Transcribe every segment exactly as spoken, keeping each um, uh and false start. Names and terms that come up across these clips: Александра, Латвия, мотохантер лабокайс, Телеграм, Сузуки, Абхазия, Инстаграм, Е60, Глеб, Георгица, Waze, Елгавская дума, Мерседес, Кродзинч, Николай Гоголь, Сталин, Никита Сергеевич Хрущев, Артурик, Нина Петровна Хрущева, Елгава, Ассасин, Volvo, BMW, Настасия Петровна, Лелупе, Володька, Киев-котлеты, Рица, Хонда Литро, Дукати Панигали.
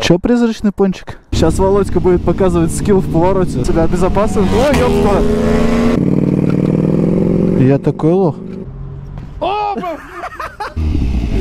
Че призрачный пончик? Сейчас Володька будет показывать скилл в повороте. Тебя обезопасен. Ой, ёпта! Я такой лох.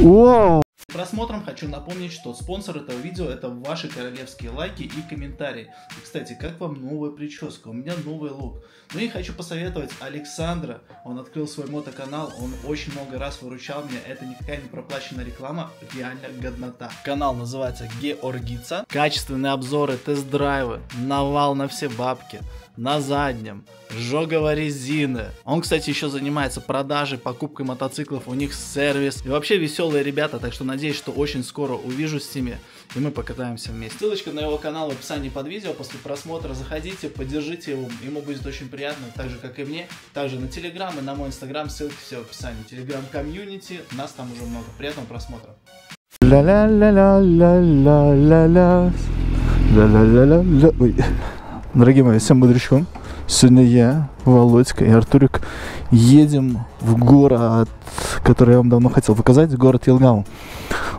Вау! Просмотром хочу напомнить, что спонсор этого видео — это ваши королевские лайки и комментарии. И, кстати, как вам новая прическа? У меня новый лук. Ну и хочу посоветовать Александра. Он открыл свой мотоканал, он очень много раз выручал меня. Это никакая не проплаченная реклама, реально годнота. Канал называется Георгица. Качественные обзоры, тест-драйвы, навал на все бабки. На заднем, жога резины. Он, кстати, еще занимается продажей, покупкой мотоциклов, у них сервис. И вообще веселые ребята, так что надеюсь, что очень скоро увижусь с ними, и мы покатаемся вместе. Ссылочка на его канал в описании под видео, после просмотра заходите, поддержите его, ему будет очень приятно, так же, как и мне. Также на Телеграм и на мой Инстаграм, ссылки все в описании. Телеграм комьюнити, нас там уже много. Приятного просмотра. Дорогие мои, всем бодрячком. Сегодня я, Володька и Артурик едем в город, который я вам давно хотел показать, город Елгава.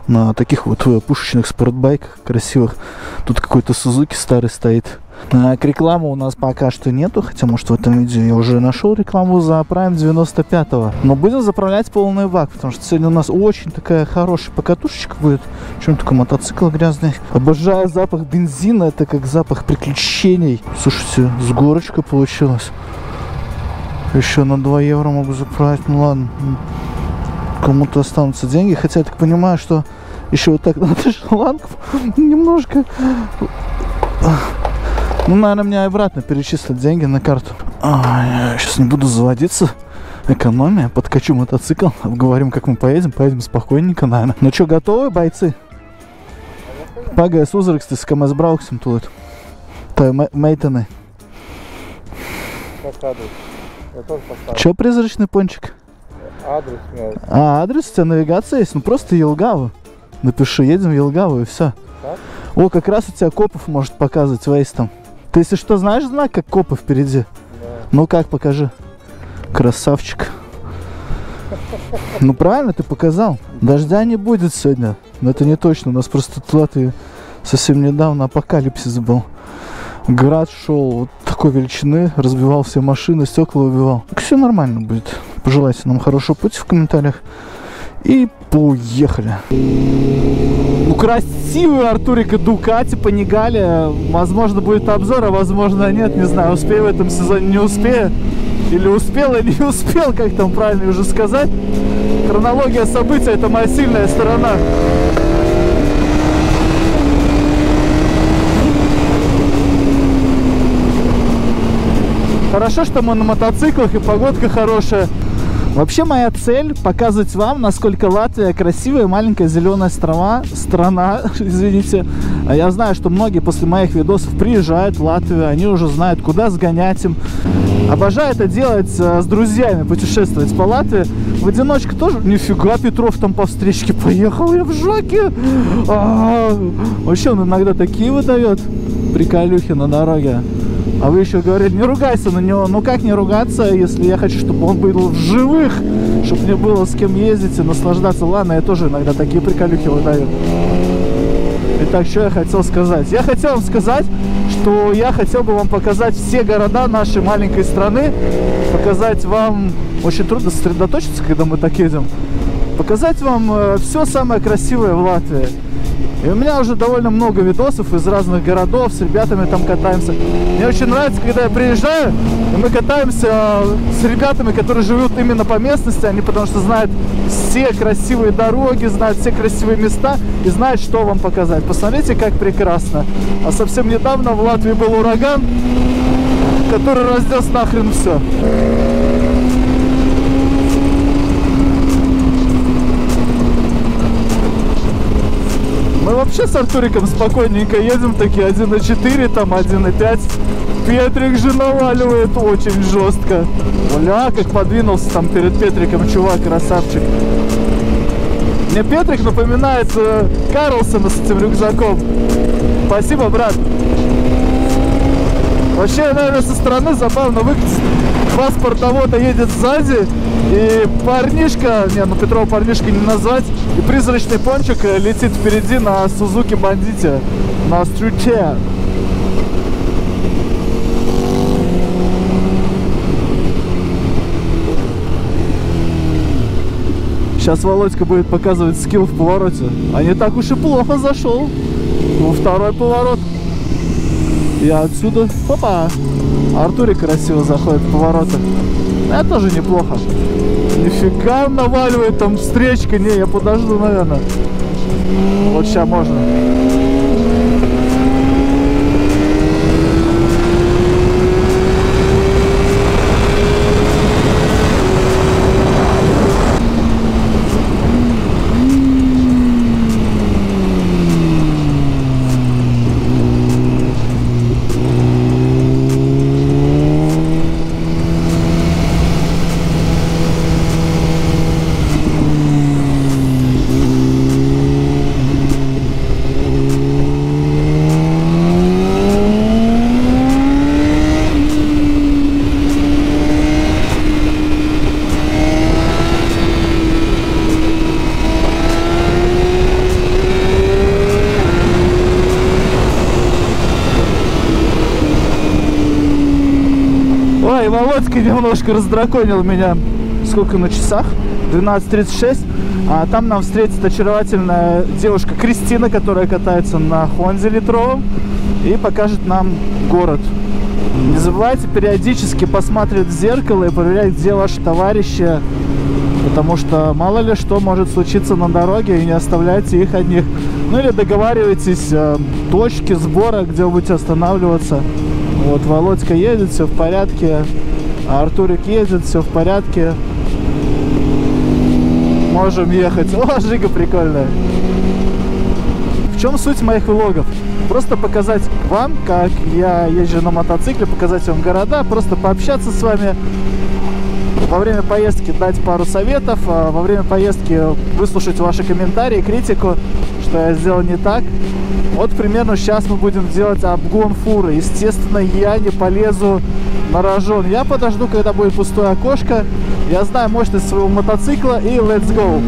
На таких вот пушечных спортбайках, красивых. Тут какой-то Сузуки старый стоит. А, к рекламу у нас пока что нету, хотя, может, в этом видео я уже нашел рекламу за Прайм девяносто пять. Но будем заправлять полный бак, потому что сегодня у нас очень такая хорошая покатушечка будет. Чем такой мотоцикл грязный. Обожаю запах бензина, это как запах приключений. Слушайте, с горочкой получилось. Еще на два евро могу заправить, ну ладно. Кому-то останутся деньги, хотя я так понимаю, что еще вот так надо шланг немножко. Ну, наверное, мне обратно перечислят деньги на карту. А, я сейчас не буду заводиться. Экономия. Подкачу мотоцикл. Обговорим, как мы поедем. Поедем спокойненько, наверное. Ну что, готовы, бойцы? Пагая с узрыксты с КМС Брауксом тут. Той Мейтаны. Че призрачный пончик? Адрес у меня. А, адрес у тебя, навигация есть? Ну просто Елгава. Напиши, едем в Елгаву и все. Так? О, как раз у тебя Копов может показывать Waze там. Ты, если что, знаешь знак, как Копы впереди? Да. Ну как, покажи. Красавчик. Ну правильно ты показал. Дождя не будет сегодня. Но это не точно. У нас просто тут совсем недавно апокалипсис был. Град шел вот такой величины, разбивал все машины, стекла убивал. Так все нормально будет. Пожелайте нам хорошего пути в комментариях. И поехали. Ну, красивый Артурик и Дукати Панигали. Возможно, будет обзор, а возможно, нет. Не знаю, успею в этом сезоне, не успею. Или успел, или не успел, как там правильно уже сказать. Хронология событий — это моя сильная сторона. Хорошо, что мы на мотоциклах и погодка хорошая. Вообще моя цель — показывать вам, насколько Латвия красивая, маленькая зеленая страна, страна, извините. Я знаю, что многие после моих видосов приезжают в Латвию, они уже знают, куда сгонять им. Обожаю это делать с друзьями, путешествовать по Латвии. В одиночку тоже. Нифига, Петров там по встречке поехал, я в шоке. А -а -а. Вообще он иногда такие выдает приколюхи на дороге. А вы еще говорите, не ругайся на него. Ну как не ругаться, если я хочу, чтобы он был в живых, чтобы мне было с кем ездить и наслаждаться. Ладно, я тоже иногда такие приколюхи выдаю. Итак, что я хотел сказать? Я хотел вам сказать, что я хотел бы вам показать все города нашей маленькой страны. Показать вам... Очень трудно сосредоточиться, когда мы так едем. Показать вам все самое красивое в Латвии. И у меня уже довольно много видосов из разных городов, с ребятами там катаемся. Мне очень нравится, когда я приезжаю, и мы катаемся с ребятами, которые живут именно по местности. Они потому что знают все красивые дороги, знают все красивые места и знают, что вам показать. Посмотрите, как прекрасно. А совсем недавно в Латвии был ураган, который разнес нахрен все. Мы вообще с Артуриком спокойненько едем, такие один и четыре, там один и пять. Петрик же наваливает очень жестко. Бля, как подвинулся там перед Петриком чувак, красавчик. Мне Петрик напоминает э, Карлсона с этим рюкзаком. Спасибо, брат. Вообще, наверное, со стороны забавно выглядит. Бас портовода едет сзади, и парнишка, не, ну Петрова парнишка не назвать, и призрачный пончик летит впереди на Сузуки Бандите, на стрюте. Сейчас Володька будет показывать скилл в повороте, а не так уж и плохо зашел во второй поворот. Я отсюда, опа, Артурик красиво заходит в повороты. Это тоже неплохо. Нифига наваливает там встречка. Не, я подожду, наверное. Вот сейчас можно. Володька немножко раздраконил меня. Сколько на часах? двенадцать тридцать шесть. А там нам встретит очаровательная девушка Кристина, которая катается на Хонде Литро, и покажет нам город. Не забывайте периодически посмотреть в зеркало и проверять, где ваши товарищи, потому что мало ли что может случиться на дороге, и не оставляйте их одних. Ну или договаривайтесь, э, точки сбора, где вы будете останавливаться. Вот Володька едет, все в порядке. А Артурик едет, все в порядке. Можем ехать. О, жига прикольная. В чем суть моих влогов? Просто показать вам, как я езжу на мотоцикле, показать вам города, просто пообщаться с вами. Во время поездки дать пару советов, а во время поездки выслушать ваши комментарии, критику, что я сделал не так. Вот примерно сейчас мы будем делать обгон фуры. Естественно, я не полезу на рожон. Я подожду, когда будет пустое окошко. Я знаю мощность своего мотоцикла, и let's go.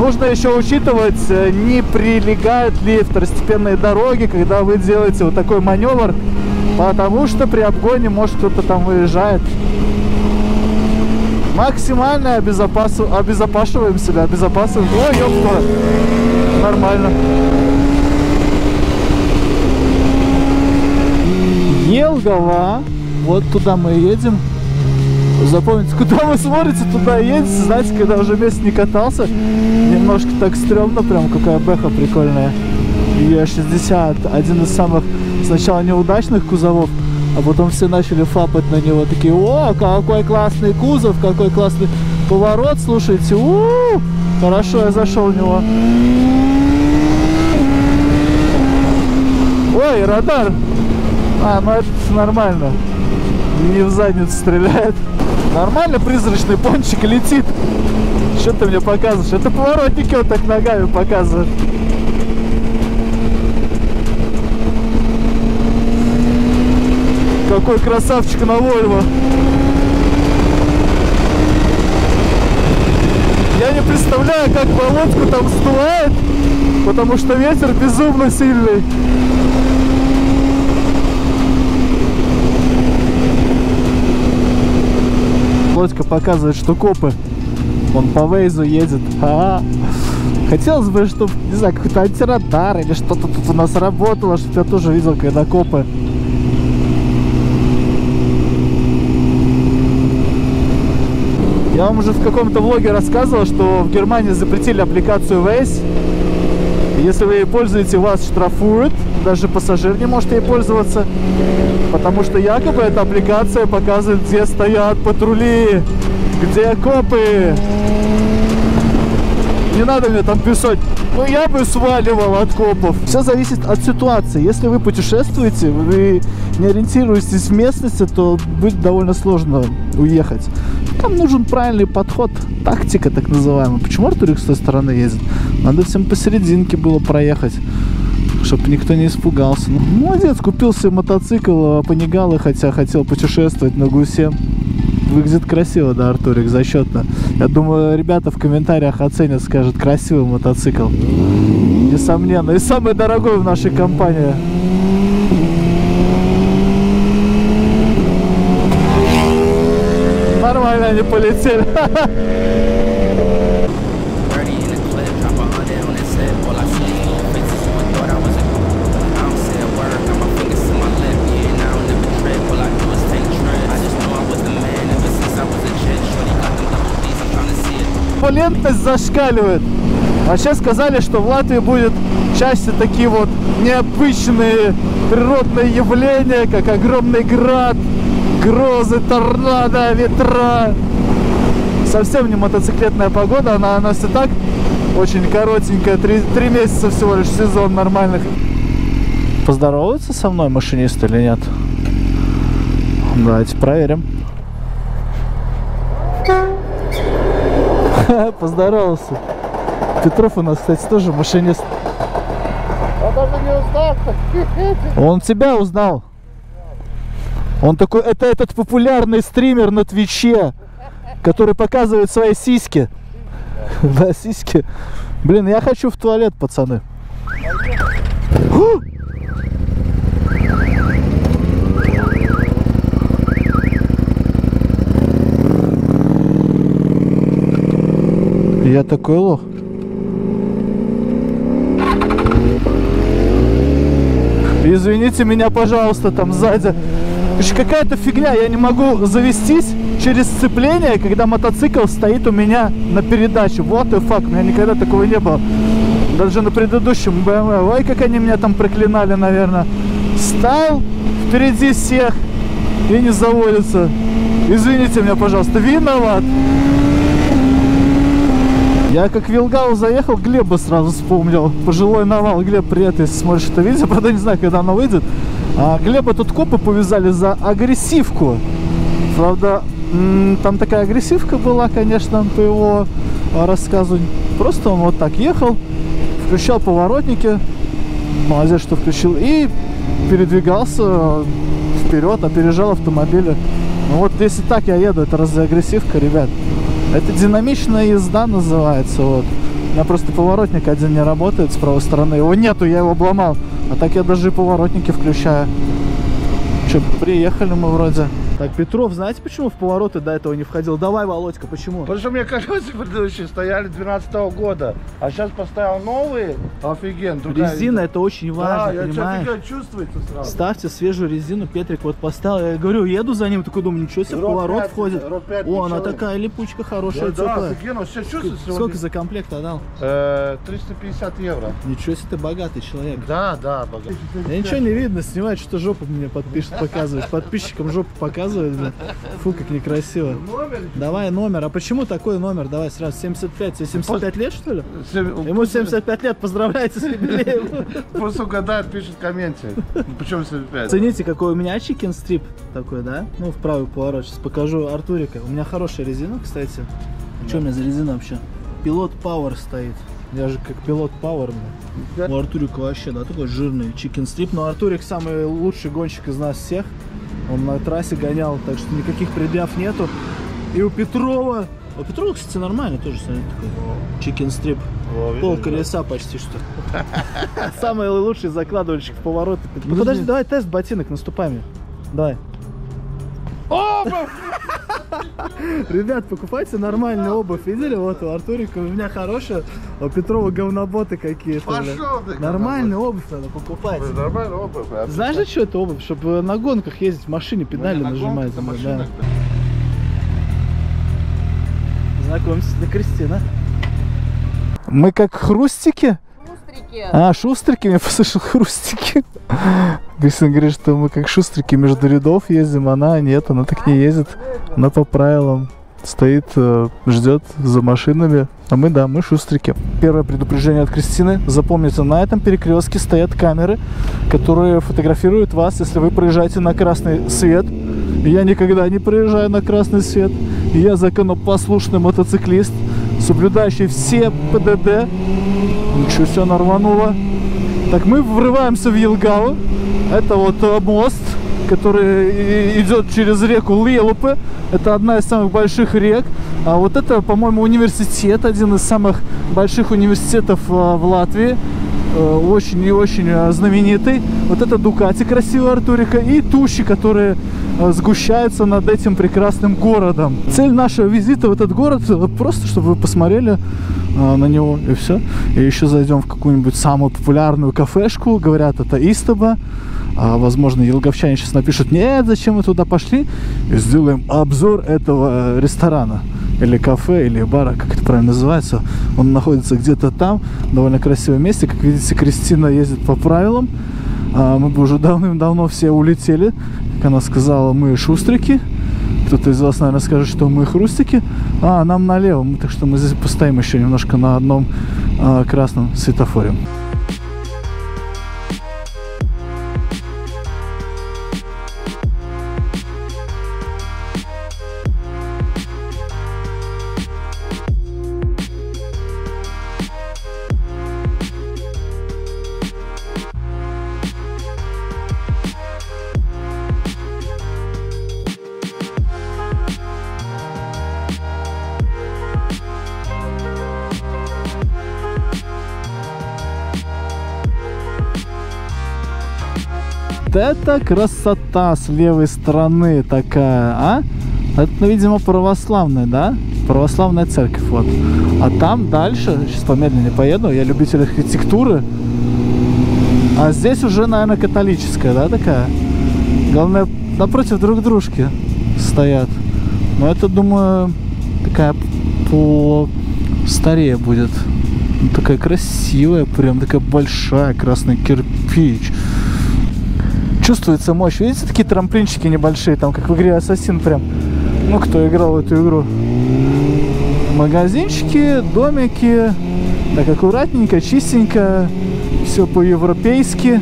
Нужно еще учитывать, не прилегают ли второстепенные дороги, когда вы делаете вот такой маневр, потому что при обгоне, может, кто-то там выезжает. Максимально обезопас... обезопашиваем себя, обезопасываем. Ой, ёпта, нормально. Елгава, вот туда мы едем. Запомните, куда вы смотрите, туда едете. Знаете, когда уже месяц не катался, немножко так стрёмно, прям какая бэха прикольная. Е шестьдесят, один из самых сначала неудачных кузовов, а потом все начали фапать на него, такие: о, какой классный кузов, какой классный поворот, слушайте, у-у-у, хорошо я зашел в него. Ой, радар. А, ну это нормально. Не в задницу стреляет. Нормально призрачный пончик летит. Что ты мне показываешь? Это поворотники вот так ногами показывают. Какой красавчик на Volvo. Я не представляю, как Володьку там сдувает, потому что ветер безумно сильный. Володька показывает, что копы. Он по Waze едет. А -а -а. Хотелось бы, чтобы, не знаю, какой-то антирадар или что-то тут у нас работало, чтобы я тоже видел, когда копы. Я вам уже в каком-то влоге рассказывал, что в Германии запретили аппликацию Waze. Если вы ей пользуете, вас штрафуют. Даже пассажир не может ей пользоваться, потому что якобы эта аппликация показывает, где стоят патрули, где копы. Не надо мне там писать, ну я бы сваливал от копов. Все зависит от ситуации. Если вы путешествуете, вы не ориентируетесь в местности, то будет довольно сложно уехать. Там нужен правильный подход, тактика так называемая. Почему Артурик с той стороны ездит? Надо всем посерединке было проехать. чтобы никто не испугался. Ну, молодец, купил себе мотоцикл Панигали, хотя хотел путешествовать на гусе. Выглядит красиво, да, Артурик, засчетно. Я думаю, ребята в комментариях оценят, скажут, красивый мотоцикл. Несомненно. И самый дорогой в нашей компании. Нормально они полетели. Лентность зашкаливает. Вообще сказали, что в Латвии будет чаще такие вот необычные природные явления, как огромный град, грозы, торнадо, ветра. Совсем не мотоциклетная погода, она, она все так очень коротенькая, три, три месяца всего лишь сезон нормальных. Поздороваются со мной машинист или нет? Давайте проверим. Поздоровался. Петров у нас, кстати, тоже машинист. Он даже не узнал. Он тебя узнал. Он такой, это этот популярный стример на Твиче, который показывает свои сиськи. Да, сиськи. Блин, я хочу в туалет, пацаны. Я такой лох. Извините меня, пожалуйста, там сзади. Какая-то фигня, я не могу завестись через сцепление, когда мотоцикл стоит у меня на передаче. Вот и факт, у меня никогда такого не было. Даже на предыдущем бэ эм вэ. Ой, как они меня там проклинали, наверное. Стал впереди всех и не заводится. Извините меня, пожалуйста, виноват. Я как в Елгаву заехал, Глеба сразу вспомнил. Пожилой навал. Глеб, привет, если смотришь это видео. Правда, не знаю, когда оно выйдет. А Глеба тут копы повязали за агрессивку. Правда, там такая агрессивка была, конечно, по его рассказу. Просто он вот так ехал, включал поворотники. Молодец, что включил. И передвигался вперед, опережал автомобили. Ну вот если так я еду, это разве агрессивка, ребят? Это динамичная езда называется, вот. У меня просто поворотник один не работает с правой стороны. Его нету, я его обломал. А так я даже и поворотники включаю. Че, приехали мы вроде. Так, Петров, знаете, почему в повороты до этого не входил? Давай, Володька, почему? Потому что у меня колеса предыдущие стояли двенадцатого года. А сейчас поставил новые, офигенно. Резина, это очень важно, да, понимаешь? Я чувствуется сразу. Ставьте свежую резину, Петрик вот поставил. Я говорю, еду за ним, такой думаю, ничего себе, в поворот пять, входит. пять, о, она человек. Такая липучка хорошая, да, офигенно, все чувствуется. Сколько сегодня? За комплект отдал? Э, триста пятьдесят евро. Ничего себе, ты богатый человек. Да, да, богатый. Я ничего не видно, снимает, что жопу мне подпишет, показывает. Подписчикам жопу показывает, блин. Фу, как некрасиво. Номер? Давай номер. А почему такой номер? Давай сразу, семьдесят пять. Тебе семьдесят пять лет, что ли? Ему семьдесят пять лет, поздравляйте с юбилеем. Пусть угадает, пишет в комменте. Почему семьдесят пять? Цените, какой у меня чикен стрип такой, да? Ну, в правый поворот. Сейчас покажу Артурика. У меня хорошая резина, кстати. Да. Что у меня за резина вообще? Пилот Пауэр стоит. Я же как Пилот Пауэр. Да. У Артурика вообще, да, такой жирный чикен стрип. Но Артурик самый лучший гонщик из нас всех. Он на трассе гонял, так что никаких предъяв нету. И у Петрова... У Петрова, кстати, нормально тоже, смотрите, такой чикен-стрип. Пол колеса почти что. Самый лучший закладывальщик в повороты. Ну подожди, давай тест ботинок наступами. Давай. Ребят, покупайте нормальную обувь. Видели? Вот у Артурика у меня хорошая, у Петрова говноботы какие-то. Нормальную обувь надо покупать. Знаешь, что это обувь? Чтобы на гонках ездить, в машине педали нажимать. Знакомьтесь, это Кристина. Мы как хрустики? Шустрики. А, шустрики, я послышал, хрустики. Кристина говорит, что мы как шустрики между рядов ездим, она нет, она так не ездит. Она по правилам стоит, ждет за машинами, а мы, да, мы шустрики. Первое предупреждение от Кристины. Запомните, на этом перекрестке стоят камеры, которые фотографируют вас, если вы проезжаете на красный свет. Я никогда не проезжаю на красный свет. Я законопослушный мотоциклист, соблюдающий все ПДД. Ничего себе, она рванула. Так, мы врываемся в Елгаву. Это вот мост, который идет через реку Лелупе. Это одна из самых больших рек. А вот это, по-моему, университет, один из самых больших университетов в Латвии. Очень и очень знаменитый. Вот это Дукати красивая Артурика и тучи, которые сгущаются над этим прекрасным городом. Цель нашего визита в этот город просто, чтобы вы посмотрели на него, и все. И еще зайдем в какую-нибудь самую популярную кафешку. Говорят, это Истоба. А, возможно, елгавчане сейчас напишут: нет, зачем мы туда пошли? И сделаем обзор этого ресторана или кафе, или бара, как это правильно называется. Он находится где-то там, довольно красивом месте. Как видите, Кристина ездит по правилам. А, мы бы уже давным-давно все улетели. Как она сказала, мы шустрики. Кто-то из вас, наверное, скажет, что мы хрустики. А, нам налево. Мы, так что мы здесь постоим еще немножко на одном а, красном светофоре. Это красота с левой стороны такая, а? Это, видимо, православная, да? Православная церковь, вот. А там дальше, сейчас помедленнее поеду, я любитель архитектуры. А здесь уже, наверное, католическая, да, такая? Главное, напротив друг дружки стоят. Но это, думаю, такая постарее будет. Такая красивая прям, такая большая, красный кирпич. Чувствуется мощь. Видите, такие трамплинчики небольшие, там, как в игре «Ассасин» прям. Ну, кто играл в эту игру. Магазинчики, домики. Так аккуратненько, чистенько. Все по-европейски.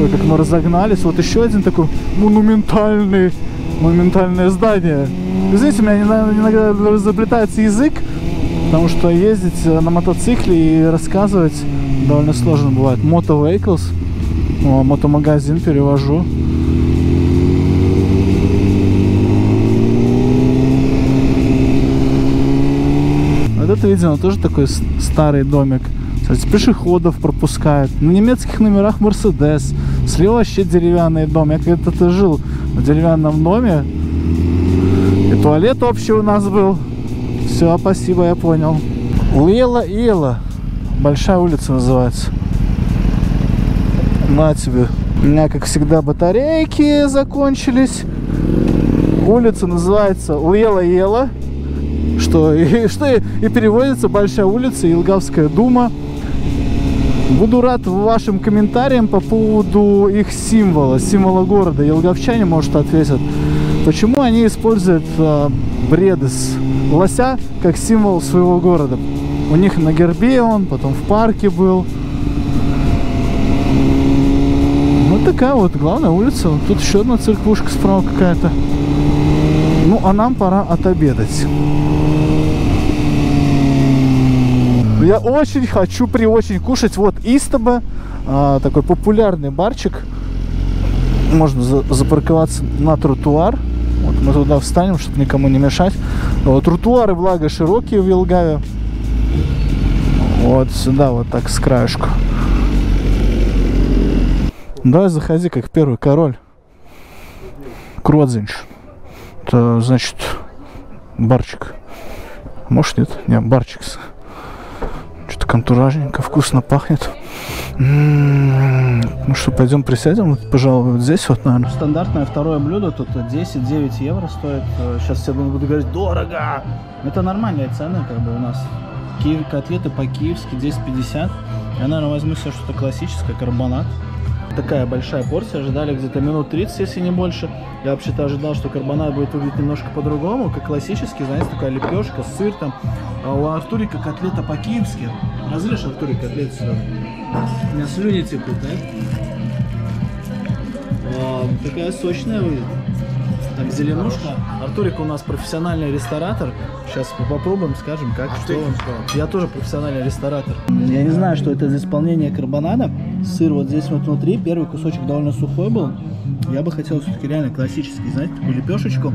Ой, как мы разогнались. Вот еще один такой монументальный, монументальное здание. Извините, у меня иногда разоблетается язык, потому что ездить на мотоцикле и рассказывать довольно сложно бывает. Мотовейклс. О, мотомагазин перевожу. Вот это, видимо, тоже такой старый домик. Кстати, пешеходов пропускает. На немецких номерах Мерседес. Слева вообще деревянный дом. Я когда-то жил в деревянном доме. И туалет общий у нас был. Все, спасибо, я понял. Лела-Ела. Большая улица называется. На тебе. У меня, как всегда, батарейки закончились. Улица называется Лела-Ела, что, и, что и, и переводится Большая улица, Елгавская дума. Буду рад вашим комментариям по поводу их символа, символа города. Елгавчане, может, ответят, почему они используют э, бредес, лося, как символ своего города. У них на гербе он, потом в парке был. Такая вот главная улица. Тут еще одна церквушка справа какая-то. Ну, а нам пора отобедать. Я очень хочу при очень кушать. Вот Истоба, а, такой популярный барчик. Можно за запарковаться на тротуар. Вот мы туда встанем, чтобы никому не мешать. Вот, тротуары, благо, широкие в Елгаве. Вот сюда вот так с краешку. Давай заходи, как первый король. Кродзинч. Это значит барчик. Может, нет? Не, барчик. Что-то контуражненько, вкусно пахнет. М-м-м. Ну что, пойдем присядем, вот, пожалуй, вот здесь вот, наверное. Стандартное второе блюдо, тут десять-девять евро стоит. Сейчас все будут говорить: дорого! Это нормальные цены, как бы у нас. Киев-котлеты по-киевски десять пятьдесят. Я, наверное, возьму себе что-то классическое, карбонат. Такая большая порция, ожидали где-то минут тридцать, если не больше. Я вообще-то ожидал, что карбонат будет выглядеть немножко по-другому, как классический, знаете, такая лепешка, сыр там. А у Артурика котлета по-киевски. Разрежь, Артурик, котлету сюда. У меня слюни текут, да? А, такая сочная выглядит. Так, зеленушка. Артурик у нас профессиональный ресторатор. Сейчас попробуем, скажем, как, а что он. Я тоже профессиональный ресторатор. Я не знаю, что это за исполнение карбонада. сыр вот здесь вот внутри. Первый кусочек довольно сухой был. Я бы хотел все-таки реально классический, знаете, такую лепешечку.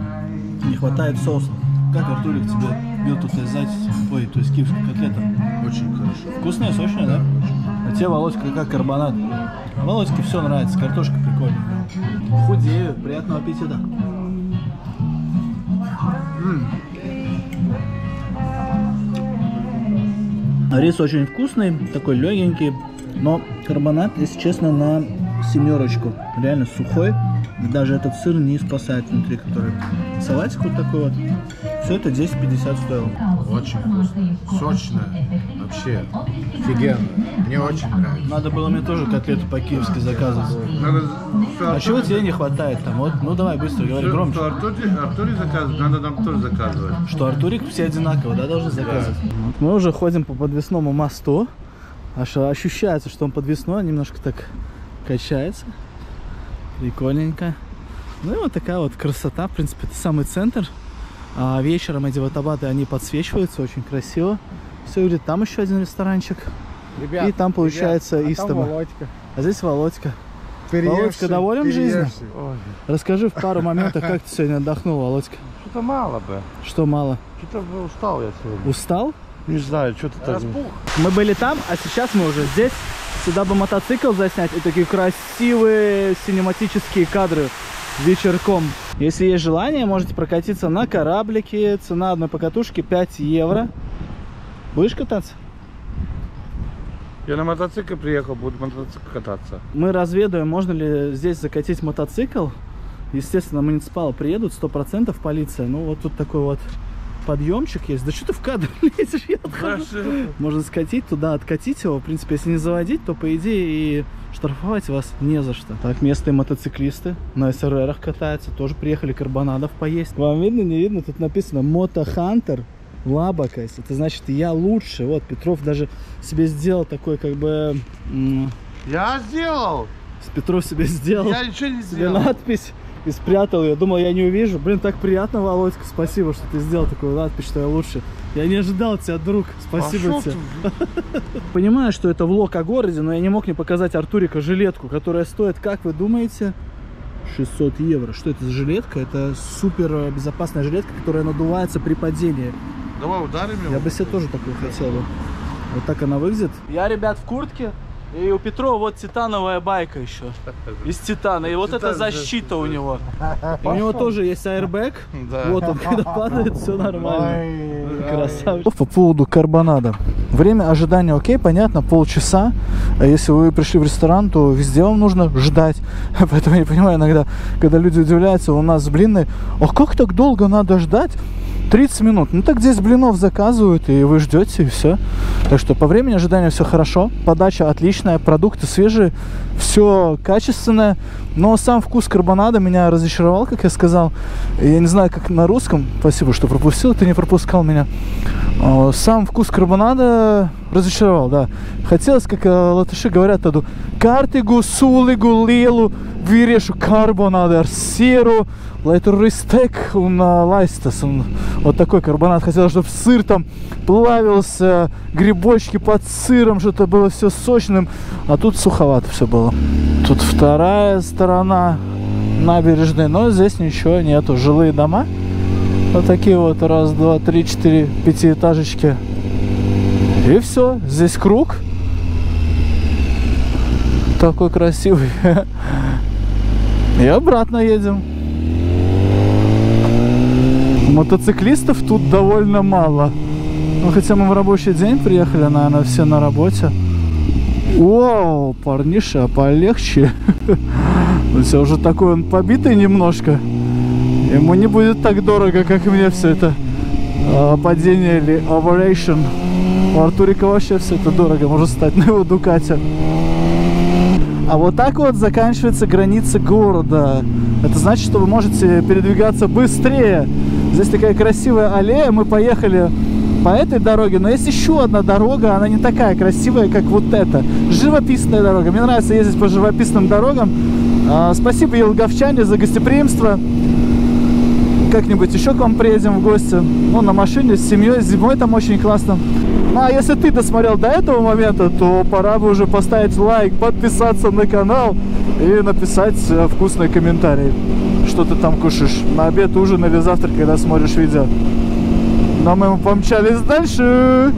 Не хватает соуса. Как, Артурик, тебе бьют отрезать, ой, то есть киевская котлета? Очень хорошо. Вкусная, сочная, да? Да? А тебе, Володька, как карбонат? А Володьке все нравится, картошка прикольная. Худею, приятного аппетита. Рис очень вкусный, такой легенький, но карбонат, если честно, на семерочку. Реально сухой, и даже этот сыр не спасает внутри, который салатик вот такой вот. Все это десять пятьдесят стоило. Очень вкусно, сочно, вообще офигенно. Мне очень нравится. Надо было мне тоже котлету по-киевски заказывать. Надо... А чего тебе не хватает там? Вот, ну давай быстро, говори громче. Что Артурик, Артурик заказывает, надо нам тоже заказывать. Что Артурик все одинаково, да, должен заказывать? Да. Мы уже ходим по подвесному мосту. Аж ощущается, что он подвесной, немножко так качается. Прикольненько. Ну и вот такая вот красота. В принципе, это самый центр. А вечером эти вот абаты, они подсвечиваются очень красиво. Все выглядит. Там еще один ресторанчик. Ребят, и там получается ребят, а Истоба. Володька. А здесь Володька. Переевший, Володька доволен переевший. жизнью? Ой. Расскажи в пару моментов, как ты сегодня отдохнул, Володька. Что-то мало бы. Что мало? Что-то устал я сегодня. Устал? Не знаю, что-то так. Мы были там, а сейчас мы уже здесь. Сюда бы мотоцикл заснять и такие красивые синематические кадры вечерком. Если есть желание, можете прокатиться на кораблике. Цена одной покатушки пять евро. Будешь кататься? Я на мотоцикле приехал, буду мотоцикл кататься. Мы разведываем, можно ли здесь закатить мотоцикл. Естественно, муниципалы приедут, сто процентов полиция. Ну, вот тут такой вот подъемчик есть. Да что ты в кадр лезешь? Я отхожу. Можно скатить туда, откатить его. В принципе, если не заводить, то, по идее, и штрафовать вас не за что. Так, местные мотоциклисты на эс эр эр-ах катаются. Тоже приехали карбонадов поесть. Вам видно, не видно? Тут написано «Мотохантер лабокайс». Это значит, я лучше. Вот, Петров даже себе сделал такой, как бы... Я сделал! Петров себе сделал. Я ничего не сделал. Надпись. И спрятал ее. Думал, я не увижу. Блин, так приятно, Володька. Спасибо, что ты сделал такую надпись, что я лучше. Я не ожидал тебя, друг. Спасибо а тебе. Ты, понимаю, что это влог о городе, но я не мог не показать Артурика жилетку, которая стоит, как вы думаете, шестьсот евро. Что это за жилетка? Это супер безопасная жилетка, которая надувается при падении. Давай ударим его. Я бы себе тоже такую хотел. Вот так она выглядит. Я, ребят, в куртке. И у Петрова вот титановая байка еще. Из титана. И вот Титан, это защита да, у него. И у него тоже есть аэрбэк. Да. Вот он, когда падает, все нормально. Красавчик. По поводу карбонада. Время ожидания окей, понятно, полчаса. Если вы пришли в ресторан, то везде вам нужно ждать. Поэтому я не понимаю иногда, когда люди удивляются, у нас блины. А как так долго надо ждать? тридцать минут. Ну так здесь блинов заказывают, и вы ждете, и все. Так что по времени ожидания все хорошо. Подача отличная, продукты свежие, все качественное. Но сам вкус карбонада меня разочаровал, как я сказал. Я не знаю, как на русском. Спасибо, что пропустил, ты не пропускал меня. Сам вкус карбонада разочаровал, да. Хотелось, как латыши говорят, картигу, сулигу, лилу, вирешу карбонада, арсиру, лайтурристек, лайстас. Вот такой карбонад. Хотелось, чтобы сыр там плавился, грибочки под сыром, что-то было все сочным. А тут суховато все было. Тут вторая сторона набережной, но здесь ничего нету. Жилые дома. Вот такие вот, раз, два, три, четыре, пятиэтажечки. И все, здесь круг. Такой красивый. И обратно едем. Мотоциклистов тут довольно мало. Ну, хотя мы в рабочий день приехали, наверное, все на работе. О, парниша, полегче. Все уже такой он побитый немножко. Ему не будет так дорого, как и мне все это а, падение или овалейшн. У Артурика вообще все это дорого может стать на его Дукате. А вот так вот заканчивается граница города. Это значит, что вы можете передвигаться быстрее. Здесь такая красивая аллея. Мы поехали по этой дороге, но есть еще одна дорога. Она не такая красивая, как вот эта. Живописная дорога. Мне нравится ездить по живописным дорогам. А, спасибо, елгавчане, за гостеприимство. Как-нибудь еще к вам приедем в гости. Ну, на машине, с семьей, зимой там очень классно. Ну а если ты досмотрел до этого момента, то пора бы уже поставить лайк, подписаться на канал и написать вкусный комментарий, что ты там кушаешь на обед, ужин или завтрак, когда смотришь видео. Но мы помчались дальше.